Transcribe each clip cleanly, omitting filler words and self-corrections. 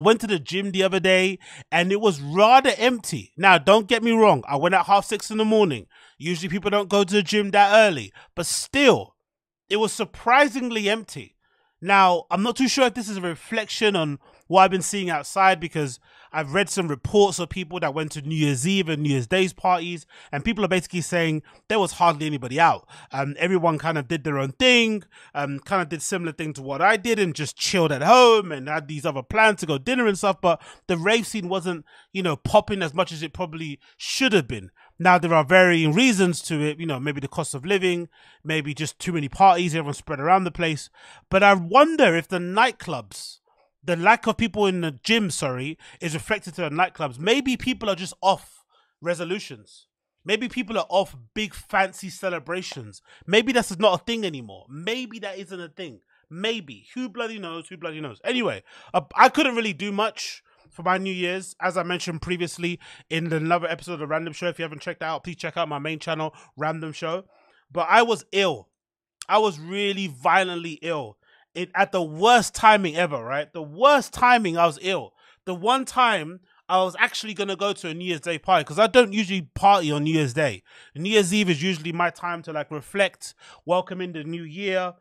went to the gym the other day and it was rather empty. Now, don't get me wrong. I went at 6:30 in the morning. Usually people don't go to the gym that early, but still, it was surprisingly empty. Now, I'm not too sure if this is a reflection on what I've been seeing outside, because I've read some reports of people that went to New Year's Eve and New Year's Day's parties, and people are basically saying there was hardly anybody out. Everyone kind of did their own thing, kind of did similar thing to what I did and just chilled at home and had these other plans to go dinner and stuff, but the rave scene wasn't, you know, popping as much as it probably should have been. Now, there are varying reasons to it, you know, maybe the cost of living, maybe just too many parties, everyone spread around the place. But I wonder if the nightclubs, the lack of people in the gym, is reflected to the nightclubs. Maybe people are just off resolutions. Maybe people are off big fancy celebrations. Maybe that's not a thing anymore. Maybe that isn't a thing. Maybe. Who bloody knows? Who bloody knows? Anyway, I couldn't really do much for my New Year's, as I mentioned previously in another episode of the Random Show. If you haven't checked that out, please check out my main channel, Random Show. But I was ill. I was really violently ill. At the worst timing ever, right? The worst timing I was ill. The one time I was actually going to go to a New Year's Day party, because I don't usually party on New Year's Day. New Year's Eve is usually my time to like reflect, welcome in the new year,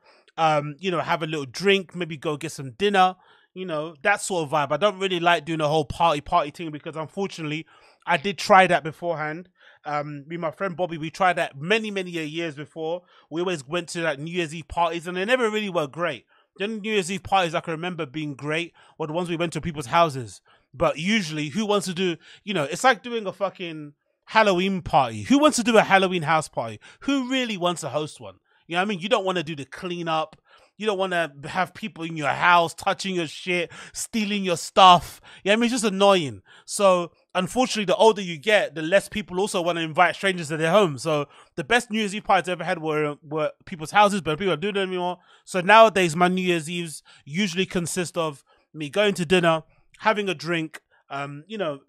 you know, have a little drink, maybe go get some dinner, you know, that sort of vibe. I don't really like doing the whole party thing, because unfortunately I did try that beforehand. Me and my friend Bobby, we tried that many years before. We always went to like New Year's Eve parties and they never really were great. The only New Year's Eve parties I can remember being great were the ones we went to people's houses. But usually, who wants to do, you know, it's like doing a fucking Halloween party. Who wants to do a Halloween house party? Who really wants to host one? You know what I mean? You don't want to do the cleanup. You don't want to have people in your house touching your shit, stealing your stuff. You know what I mean? It's just annoying. So, unfortunately, the older you get, the less people also want to invite strangers to their home. So the best New Year's Eve parties I ever had were people's houses, but people don't do that anymore. So nowadays, my New Year's Eves usually consist of me going to dinner, having a drink, you know,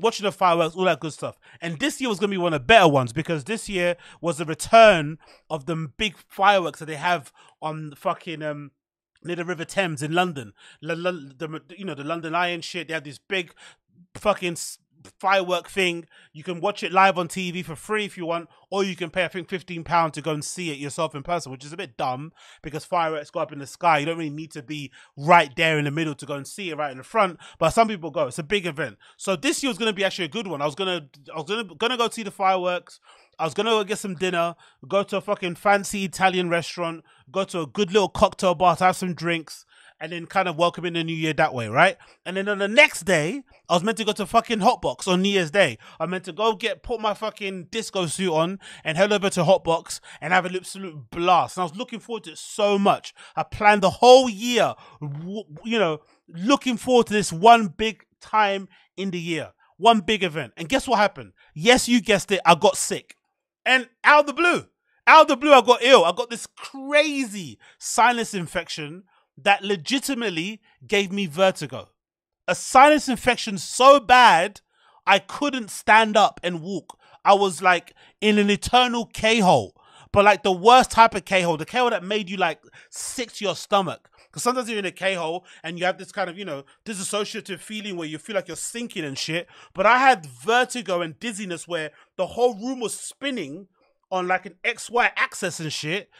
watching the fireworks, all that good stuff. And this year was going to be one of the better ones, because this year was the return of the big fireworks that they have on the fucking near the River Thames in London. You know, the London Eye and shit. They have this big fucking firework thing. You can watch it live on TV for free if you want, or you can pay, I think, £15 to go and see it yourself in person, which is a bit dumb, because fireworks go up in the sky. You don't really need to be right there in the middle to go and see it right in the front, but some people go. It's a big event. So this year was going to be actually a good one. I was gonna go see the fireworks. I was gonna go get some dinner, go to a fucking fancy Italian restaurant, go to a good little cocktail bar to have some drinks, and then kind of welcoming the new year that way, right? And then on the next day, I was meant to go to fucking Hotbox on New Year's Day. I meant to go put my fucking disco suit on and head over to Hotbox and have an absolute blast. And I was looking forward to it so much. I planned the whole year, you know, looking forward to this one big time in the year, one big event. And guess what happened? Yes, you guessed it, I got sick. And out of the blue, I got ill. I got this crazy sinus infection that legitimately gave me vertigo. A sinus infection so bad, I couldn't stand up and walk. I was like in an eternal K-hole, but like the worst type of K-hole, the K-hole that made you like sick to your stomach. Because sometimes you're in a K-hole and you have this kind of, you know, disassociative feeling where you feel like you're sinking and shit. But I had vertigo and dizziness where the whole room was spinning on like an XY axis and shit.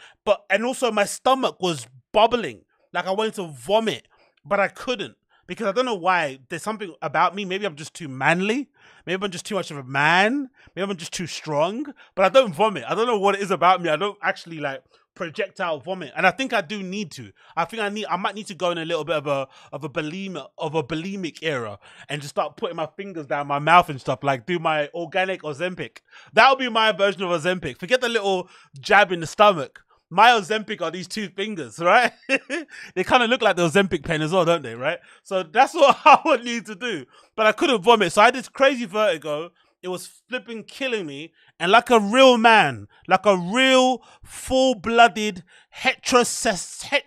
And also my stomach was bubbling. Like I wanted to vomit, but I couldn't, because I don't know why. There's something about me. Maybe I'm just too manly. Maybe I'm just too much of a man. Maybe I'm just too strong, but I don't vomit. I don't know what it is about me. I don't actually like projectile vomit. And I think I do need to. I might need to go in a little bit of a bulimic era and just start putting my fingers down my mouth and stuff, like do my organic Ozempic. That'll be my version of Ozempic. Forget the little jab in the stomach. My Ozempic are these two fingers, right? They kind of look like the Ozempic pen as well, don't they, right? So that's what I would need to do. But I couldn't vomit. So I had this crazy vertigo. It was flipping killing me. And like a real man, like a real full-blooded, heterosexual,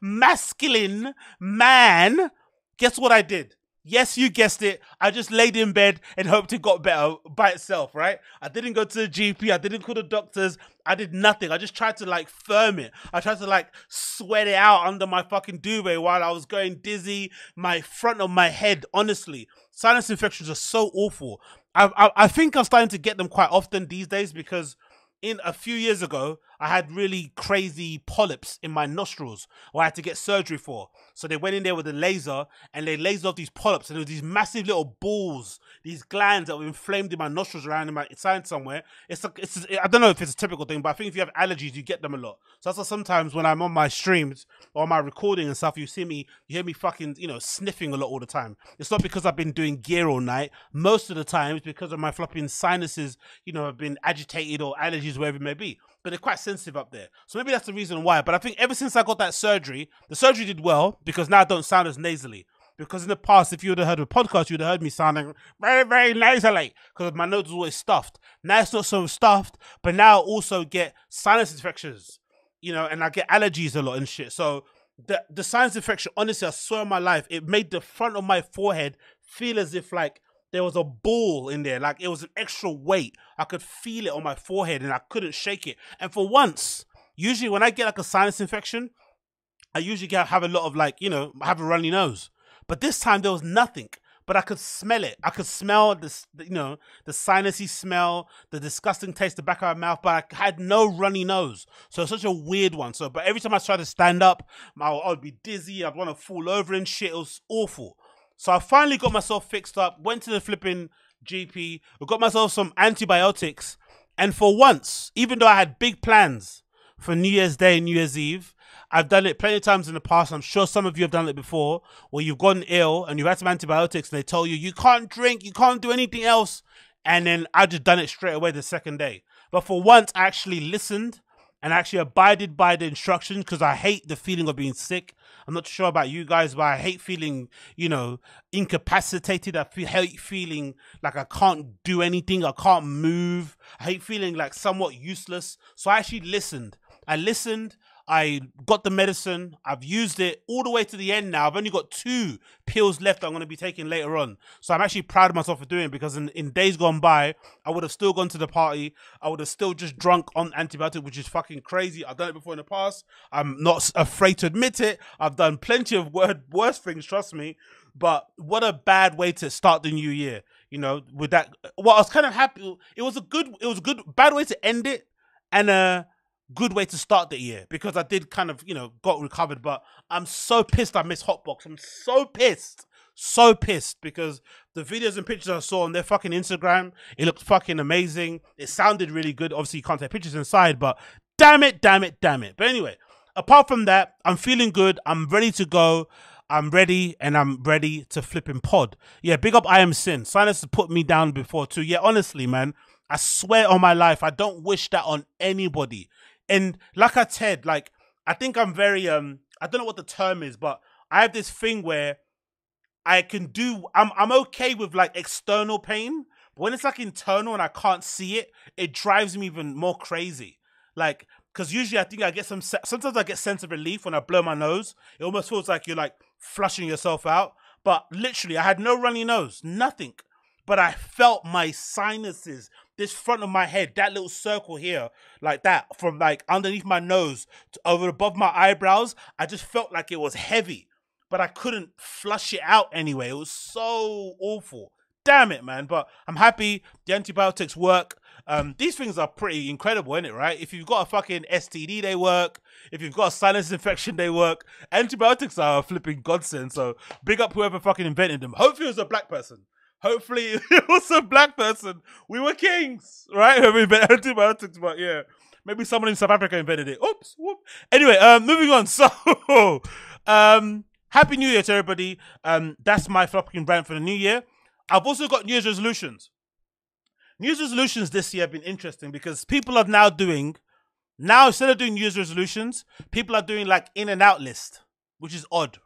masculine man, guess what I did? Yes, you guessed it. I just laid in bed and hoped it got better by itself, right? I didn't go to the GP. I didn't call the doctors. I did nothing. I just tried to like firm it. I tried to like sweat it out under my fucking duvet while I was going dizzy. My front of my head, honestly. Sinus infections are so awful. I think I'm starting to get them quite often these days because in a few years ago, I had really crazy polyps in my nostrils or I had to get surgery for. So they went in there with a laser and they lasered off these polyps and there were these massive little balls, these glands that were inflamed in my nostrils around in my inside somewhere. I don't know if it's a typical thing, but I think if you have allergies, you get them a lot. So that's why sometimes when I'm on my streams or my recording and stuff, you hear me fucking, you know, sniffing a lot all the time. It's not because I've been doing gear all night. Most of the time it's because of my flopping sinuses, you know, have been agitated or allergies, wherever it may be. But they're quite sensitive up there. So maybe that's the reason why. But I think ever since I got that surgery, the surgery did well because now I don't sound as nasally. Because in the past, if you would have heard a podcast, you would have heard me sounding very, very nasally because my nose was always stuffed. Now it's not so stuffed, but now I also get sinus infections, you know, and I get allergies a lot and shit. So the sinus infection, honestly, I swear in my life, it made the front of my forehead feel as if like there was a ball in there, like it was an extra weight. I could feel it on my forehead and I couldn't shake it. And for once, usually when I get like a sinus infection, I usually have a lot of like, you know, I have a runny nose. But this time there was nothing, but I could smell it. I could smell this, you know, the sinusy smell, the disgusting taste, the back of my mouth, but I had no runny nose. So it's such a weird one. So, but every time I tried to stand up, I would be dizzy. I'd want to fall over and shit. It was awful. So I finally got myself fixed up, went to the flipping GP, got myself some antibiotics. And for once, even though I had big plans for New Year's Day and New Year's Eve, I've done it plenty of times in the past. I'm sure some of you have done it before where you've gotten ill and you've had some antibiotics and they tell you, you can't drink, you can't do anything else. And then I just done it straight away the second day. But for once, I actually listened and actually abided by the instructions because I hate the feeling of being sick. I'm not sure about you guys, but I hate feeling, you know, incapacitated. I hate feeling like I can't do anything. I can't move. I hate feeling like somewhat useless. So I actually listened. I listened. I got the medicine. I've used it all the way to the end now. I've only got 2 pills left that I'm going to be taking later on. So I'm actually proud of myself for doing it because in days gone by, I would have still gone to the party. I would have still just drunk on antibiotic, which is fucking crazy. I've done it before in the past. I'm not afraid to admit it. I've done plenty of worse things, trust me. But what a bad way to start the new year, you know, with that. Well, I was kind of happy. It was a good, bad way to end it. And, good way to start the year because I did kind of, you know, got recovered, but I'm so pissed I missed Hotbox. I'm so pissed because the videos and pictures I saw on their fucking Instagram, it looked fucking amazing. It sounded really good. Obviously, you can't take pictures inside, but damn it, damn it, damn it. But anyway, apart from that, I'm feeling good. I'm ready to go. I'm ready and I'm ready to flipping pod. Yeah, big up I Am Sin. Sinus has put me down before too. Yeah, honestly, man, I swear on my life, I don't wish that on anybody. And like I said, like, I think I'm very, I don't know what the term is, but I have this thing where I can do, I'm okay with like external pain, but when it's like internal and I can't see it, it drives me even more crazy. Like, cause usually I think I get sometimes I get sense of relief when I blow my nose. It almost feels like you're like flushing yourself out. But literally I had no runny nose, nothing, but I felt my sinuses, this front of my head, that little circle here, like that, from like underneath my nose to over above my eyebrows, I just felt like it was heavy, but I couldn't flush it out anyway. It was so awful. Damn it, man. But I'm happy the antibiotics work. These things are pretty incredible, innit, right? If you've got a fucking STD, they work. If you've got a sinus infection, they work. Antibiotics are a flipping godsend, so big up whoever fucking invented them. Hopefully it was a black person. Hopefully it was a black person. We were kings, right? Who invented antibiotics, but yeah. Maybe someone in South Africa invented it. Oops, whoop. Anyway, moving on. So, Happy New Year to everybody. That's my fucking rant for the new year. I've also got New Year's resolutions. New Year's resolutions this year have been interesting because people are now doing, instead of doing New Year's resolutions, people are doing like in and out list, which is odd.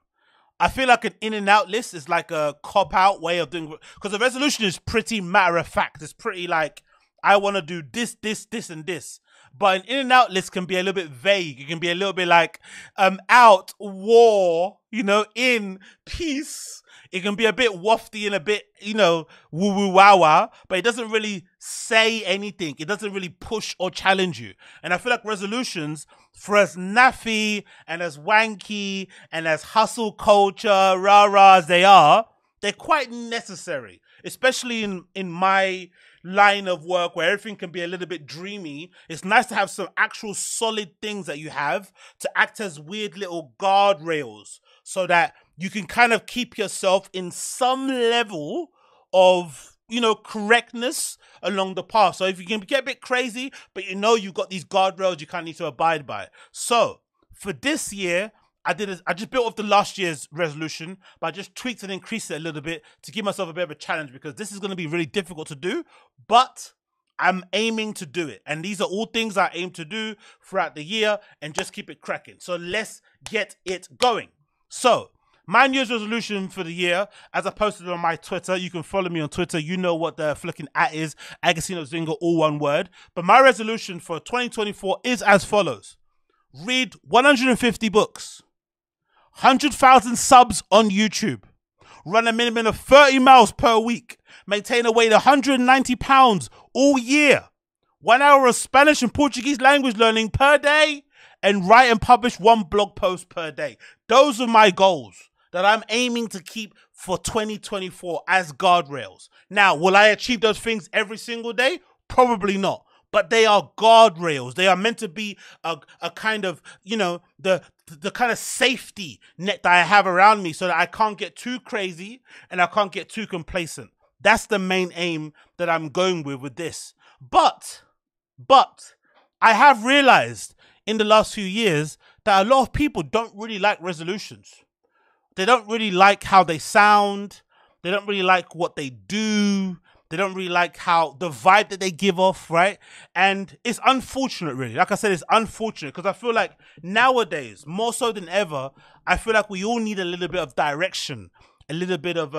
I feel like an in and out list is like a cop-out way of doing, because the resolution is pretty matter of fact. It's pretty like, I want to do this, this, this, and this. But an in and out list can be a little bit vague. It can be a little bit like, out, war, you know, in, peace, It can be a bit wafty and a bit, you know, woo-woo-wow-wow, but it doesn't really say anything. It doesn't really push or challenge you. And I feel like resolutions, for as naffy and as wanky and as hustle culture, rah-rah as they are, they're quite necessary, especially in my line of work where everything can be a little bit dreamy. It's nice to have some actual solid things that you have to act as weird little guardrails so that you can kind of keep yourself in some level of, you know, correctness along the path. So if you can get a bit crazy, but you know you've got these guardrails, you kind of need to abide by it. So for this year, I just built off the last year's resolution, but I just tweaked and increased it a little bit to give myself a bit of a challenge, because this is going to be really difficult to do, but I'm aiming to do it. And these are all things I aim to do throughout the year and just keep it cracking. So let's get it going. So my New Year's resolution for the year, as I posted on my Twitter, you can follow me on Twitter. You know what the flicking at is, Agostinho Zinga, all one word. But my resolution for 2024 is as follows. Read 150 books. 100,000 subs on YouTube, run a minimum of 30 miles per week, maintain a weight of 190 pounds all year, 1 hour of Spanish and Portuguese language learning per day, and write and publish one blog post per day. Those are my goals that I'm aiming to keep for 2024 as guardrails. Now, will I achieve those things every single day? Probably not. But they are guardrails. They are meant to be a kind of, you know, the kind of safety net that I have around me so that I can't get too crazy and I can't get too complacent. That's the main aim that I'm going with this. But I have realized in the last few years that a lot of people don't really like resolutions. They don't really like how they sound. They don't really like what they do. They don't really like how the vibe that they give off, right? And it's unfortunate, really. Like I said, it's unfortunate because I feel like nowadays, more so than ever, I feel like we all need a little bit of direction, a little bit of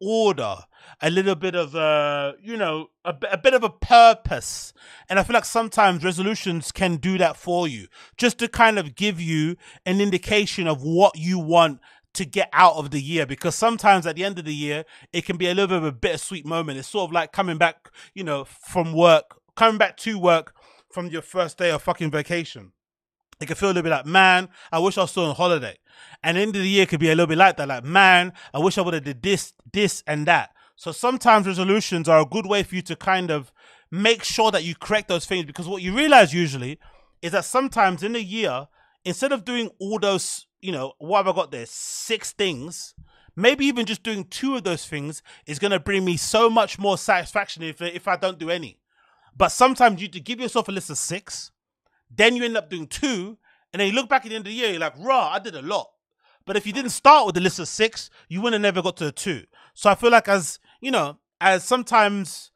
order, a little bit of, you know, a bit of a purpose. And I feel like sometimes resolutions can do that for you, just to kind of give you an indication of what you want to get out of the year, because sometimes at the end of the year it can be a little bit of a bittersweet moment. It's sort of like coming back, you know, from work, coming back to work from your first day of fucking vacation. It can feel a little bit like, man, I wish I was still on holiday. And the end of the year could be a little bit like that, like, man, I wish I would have did this and that. So sometimes resolutions are a good way for you to kind of make sure that you correct those things, because what you realize usually is that sometimes in a year, instead of doing all those, you know, what have I got there, 6 things, maybe even just doing 2 of those things is going to bring me so much more satisfaction if I don't do any. But sometimes you give yourself a list of 6, then you end up doing 2, and then you look back at the end of the year, you're like, rah, I did a lot. But if you didn't start with the list of 6, you would have never got to the 2. So I feel like, as you know, as sometimes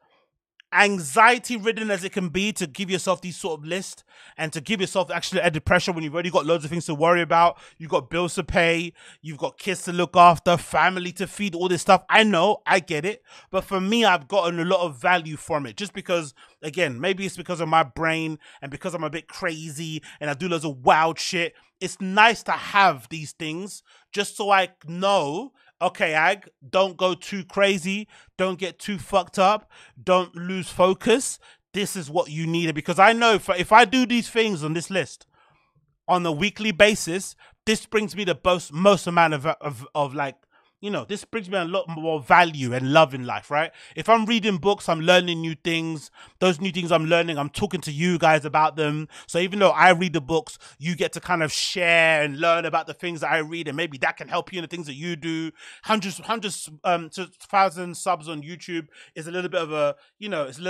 anxiety ridden as it can be to give yourself these sort of lists and to give yourself actually added pressure when you've already got loads of things to worry about. You've got bills to pay, you've got kids to look after, family to feed, all this stuff. I know, I get it. But for me, I've gotten a lot of value from it, just because, again, maybe it's because of my brain and because I'm a bit crazy and I do loads of wild shit. It's nice to have these things just so I know, okay, Ag, don't go too crazy. Don't get too fucked up. Don't lose focus. This is what you needed. Because I know if I do these things on this list on a weekly basis, this brings me the most amount of like, you know, this brings me a lot more value and love in life, right? If I'm reading books, I'm learning new things. Those new things I'm learning, I'm talking to you guys about them. So even though I read the books, you get to kind of share and learn about the things that I read, and maybe that can help you in the things that you do. Hundreds to thousands subs on YouTube is a little bit of a, you know, you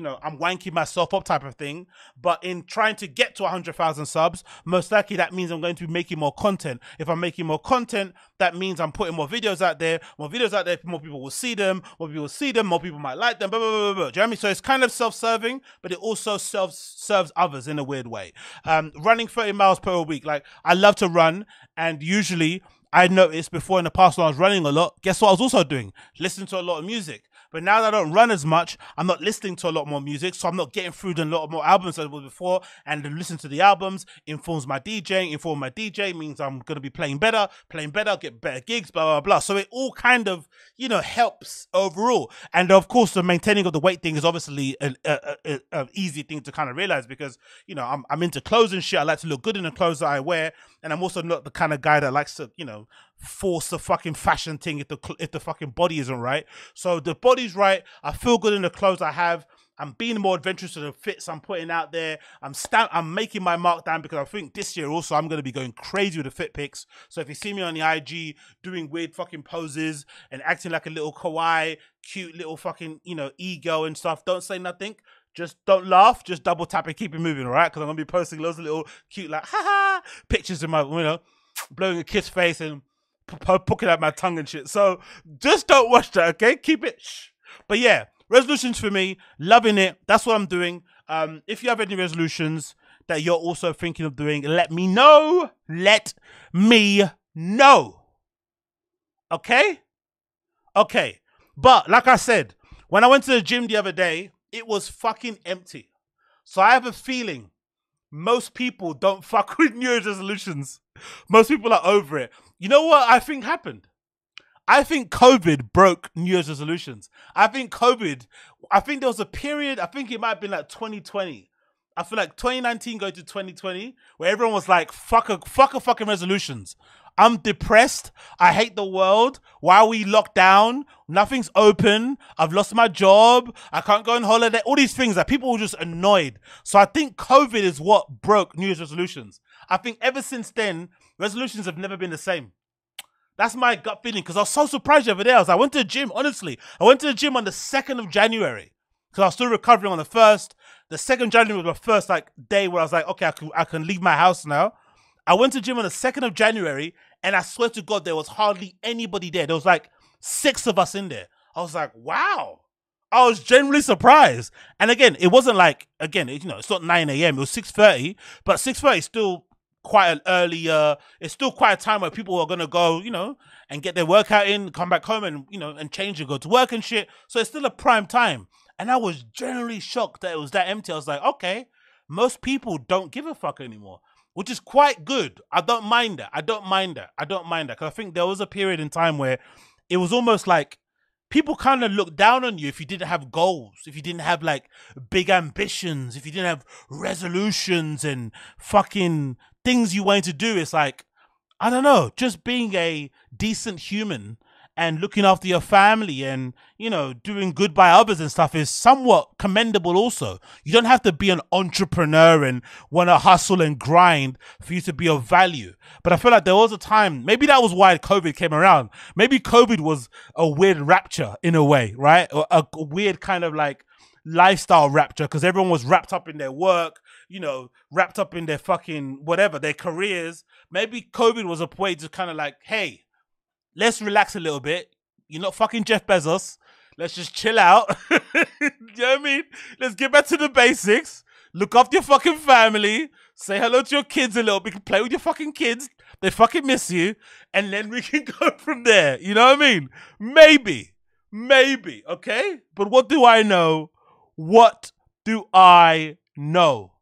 know, I'm wanking myself up type of thing. But in trying to get to 100,000 subs, most likely that means I'm going to be making more content. If I'm making more content, that means I'm putting more videos out there. More videos out there, more people will see them. More people will see them. More people might like them. Blah, blah, blah, blah, blah. Do you know what I mean? So it's kind of self-serving, but it also serves others in a weird way. Running 30 miles per week. Like, I love to run, and usually I noticed before in the past when I was running a lot, guess what I was also doing? Listening to a lot of music. But now that I don't run as much, I'm not listening to a lot more music, so I'm not getting through to a lot more albums as I was before. And to listen to the albums informs my DJing, inform my DJ means I'm going to be playing better, get better gigs, blah, blah, blah. So it all kind of, you know, helps overall. And of course, the maintaining of the weight thing is obviously an easy thing to kind of realize because, you know, I'm into clothes and shit. I like to look good in the clothes that I wear. And I'm also not the kind of guy that likes to, you know, force the fucking fashion thing if the fucking body isn't right. So the body's right. I feel good in the clothes I have. I'm being more adventurous to the fits I'm putting out there. I'm making my markdown because I think this year also I'm going to be going crazy with the fit pics. So if you see me on the IG doing weird fucking poses and acting like a little kawaii, cute little fucking, you know, ego and stuff, don't say nothing. Just don't laugh. Just double tap and keep it moving, all right? Because I'm going to be posting loads of little cute, like, ha-ha, pictures of my, you know, blowing a kiss face and poking out my tongue and shit. So just don't watch that, okay? Keep it. But yeah, resolutions for me, loving it. That's what I'm doing. If you have any resolutions that you're also thinking of doing, let me know. Let me know. Okay? Okay. But like I said, when I went to the gym the other day, it was fucking empty. So I have a feeling most people don't fuck with New Year's resolutions. Most people are over it. You know what I think happened? I think COVID broke New Year's resolutions. I think there was a period, I think it might have been like 2020. I feel like 2019 going to 2020 where everyone was like, fuck a fucking resolutions. I'm depressed. I hate the world. Why are we locked down? Nothing's open. I've lost my job. I can't go on holiday. All these things that people were just annoyed. So I think COVID is what broke New Year's resolutions. I think ever since then, resolutions have never been the same. That's my gut feeling because I was so surprised the other day. I went to the gym, honestly. I went to the gym on the 2nd of January because I was still recovering on the 1st. The 2nd of January was my first like day where I was like, okay, I can leave my house now. I went to the gym on the 2nd of January and I swear to God, there was hardly anybody there. There was like 6 of us in there. I was like, wow. I was genuinely surprised. And again, it wasn't like, again, you know, it's not 9 a.m. It was 6:30, but 6:30 is still quite an early, it's still quite a time where people are going to go, you know, and get their workout in, come back home and, you know, and change and go to work and shit. So it's still a prime time. And I was genuinely shocked that it was that empty. I was like, okay, most people don't give a fuck anymore, which is quite good. I don't mind that. Because I think there was a period in time where it was almost like people kind of looked down on you if you didn't have goals, if you didn't have like big ambitions, if you didn't have resolutions and fucking things you wanted to do. It's like, I don't know, just being a decent human and looking after your family and, you know, doing good by others and stuff is somewhat commendable also. You don't have to be an entrepreneur and want to hustle and grind for you to be of value. But I feel like there was a time, maybe that was why COVID came around. Maybe COVID was a weird rapture in a way, right? A weird kind of like lifestyle rapture because everyone was wrapped up in their work, you know, wrapped up in their fucking whatever, their careers. Maybe COVID was a way to kind of like, hey, let's relax a little bit. You're not fucking Jeff Bezos. Let's just chill out. You know what I mean? Let's get back to the basics. Look after your fucking family. Say hello to your kids a little bit. Play with your fucking kids. They fucking miss you. And then we can go from there. You know what I mean? Maybe. Maybe. Okay? But what do I know? What do I know?